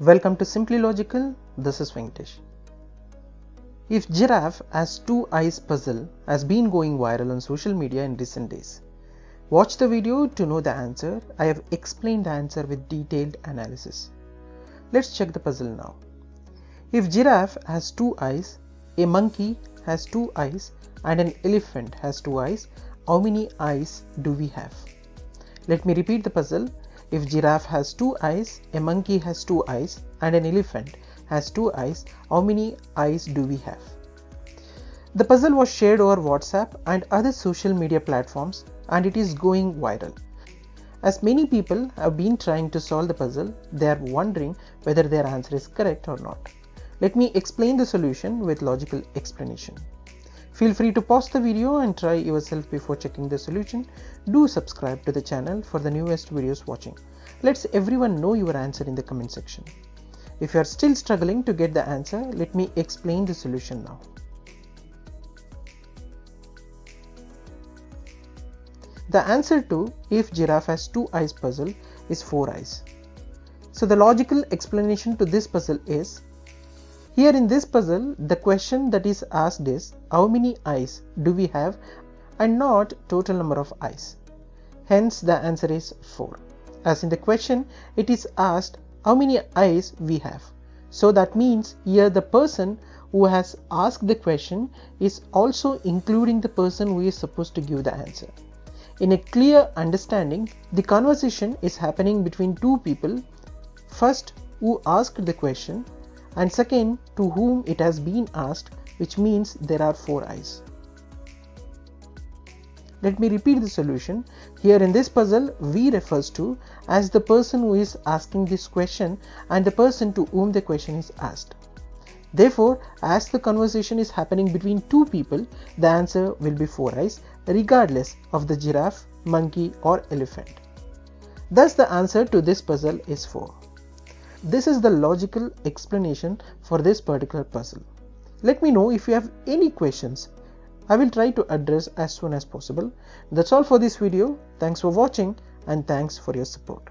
Welcome to Simply Logical, this is Vintish. If giraffe has two eyes puzzle has been going viral on social media in recent days. Watch the video to know the answer. I have explained the answer with detailed analysis. Let's check the puzzle now. If giraffe has two eyes, a monkey has two eyes and an elephant has two eyes, how many eyes do we have? Let me repeat the puzzle. If giraffe has two eyes, a monkey has two eyes, and an elephant has two eyes, how many eyes do we have? The puzzle was shared over WhatsApp and other social media platforms and it is going viral. As many people have been trying to solve the puzzle, they are wondering whether their answer is correct or not. Let me explain the solution with logical explanation. Feel free to pause the video and try yourself before checking the solution. Do subscribe to the channel for the newest videos watching. Let's everyone know your answer in the comment section. If you are still struggling to get the answer, let me explain the solution now. The answer to if giraffe has two eyes puzzle is 4 eyes. So the logical explanation to this puzzle is, here in this puzzle, the question that is asked is how many eyes do we have and not total number of eyes. Hence the answer is 4. As in the question, it is asked how many eyes we have. So that means here the person who has asked the question is also including the person who is supposed to give the answer. In a clear understanding, the conversation is happening between two people, first who asked the question and second to whom it has been asked, which means there are 4 eyes. Let me repeat the solution. Here in this puzzle, we refers to as the person who is asking this question and the person to whom the question is asked. Therefore, as the conversation is happening between two people, the answer will be 4 eyes regardless of the giraffe, monkey or elephant. Thus the answer to this puzzle is 4. This is the logical explanation for this particular puzzle. Let me know if you have any questions. I will try to address as soon as possible. That's all for this video. Thanks for watching and thanks for your support.